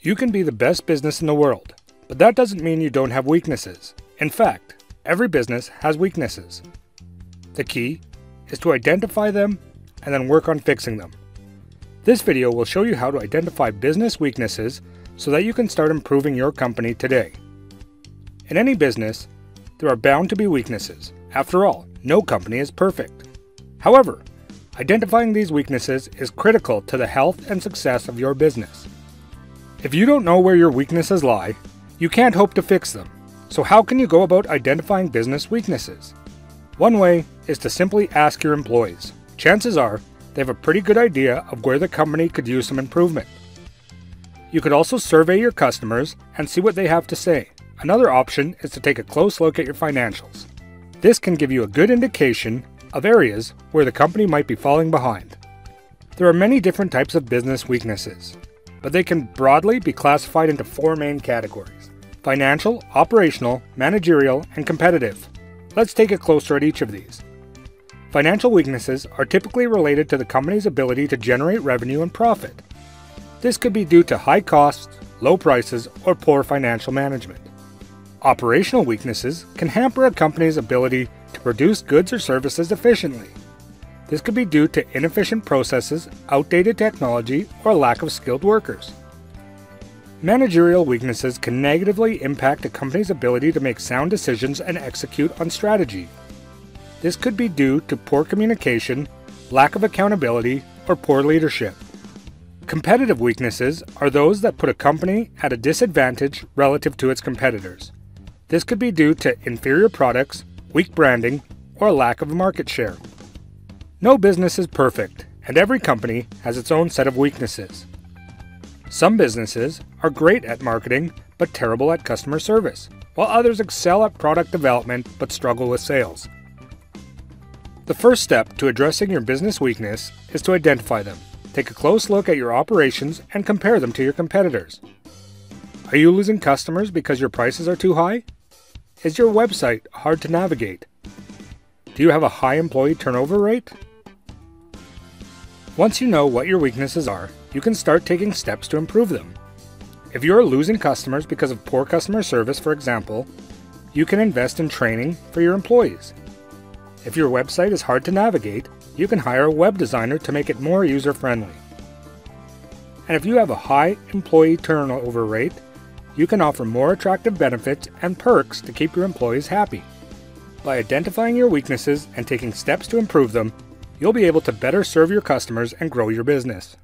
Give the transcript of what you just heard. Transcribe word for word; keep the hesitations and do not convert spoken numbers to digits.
You can be the best business in the world, but that doesn't mean you don't have weaknesses. In fact, every business has weaknesses. The key is to identify them and then work on fixing them. This video will show you how to identify business weaknesses so that you can start improving your company today. In any business, there are bound to be weaknesses. After all, no company is perfect. However, identifying these weaknesses is critical to the health and success of your business. If you don't know where your weaknesses lie, you can't hope to fix them. So how can you go about identifying business weaknesses? One way is to simply ask your employees. Chances are they have a pretty good idea of where the company could use some improvement. You could also survey your customers and see what they have to say. Another option is to take a close look at your financials. This can give you a good indication of areas where the company might be falling behind. There are many different types of business weaknesses, but they can broadly be classified into four main categories: financial, operational, managerial, and competitive. Let's take a closer look at each of these. Financial weaknesses are typically related to the company's ability to generate revenue and profit. This could be due to high costs, low prices, or poor financial management. Operational weaknesses can hamper a company's ability to produce goods or services efficiently. This could be due to inefficient processes, outdated technology, or lack of skilled workers. Managerial weaknesses can negatively impact a company's ability to make sound decisions and execute on strategy. This could be due to poor communication, lack of accountability, or poor leadership. Competitive weaknesses are those that put a company at a disadvantage relative to its competitors. This could be due to inferior products, weak branding, or lack of market share. No business is perfect, and every company has its own set of weaknesses. Some businesses are great at marketing but terrible at customer service, while others excel at product development but struggle with sales. The first step to addressing your business weakness is to identify them. Take a close look at your operations and compare them to your competitors. Are you losing customers because your prices are too high? Is your website hard to navigate? Do you have a high employee turnover rate? Once you know what your weaknesses are, you can start taking steps to improve them. If you are losing customers because of poor customer service, for example, you can invest in training for your employees. If your website is hard to navigate, you can hire a web designer to make it more user-friendly. And if you have a high employee turnover rate, you can offer more attractive benefits and perks to keep your employees happy. By identifying your weaknesses and taking steps to improve them, you'll be able to better serve your customers and grow your business.